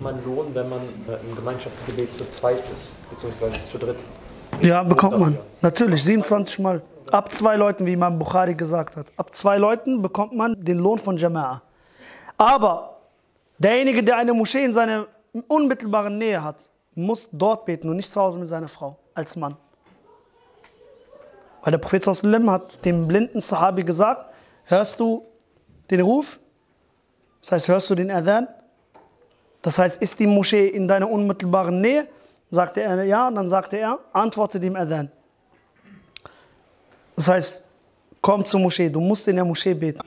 Man lohnt, wenn man im Gemeinschaftsgebet zu zweit ist, beziehungsweise zu dritt? Ja, bekommt man. Natürlich, 27 Mal. Ab zwei Leuten, wie Imam Bukhari gesagt hat. Ab zwei Leuten bekommt man den Lohn von Jama'ah. Aber derjenige, der eine Moschee in seiner unmittelbaren Nähe hat, muss dort beten und nicht zu Hause mit seiner Frau, als Mann. Weil der Prophet Sallallahu Alaihi Wasallam hat dem blinden Sahabi gesagt, hörst du den Ruf? Das heißt, hörst du den Adhan? Das heißt, ist die Moschee in deiner unmittelbaren Nähe? Sagte er ja, dann sagte er, antworte dem Adhan. Das heißt, komm zur Moschee, du musst in der Moschee beten.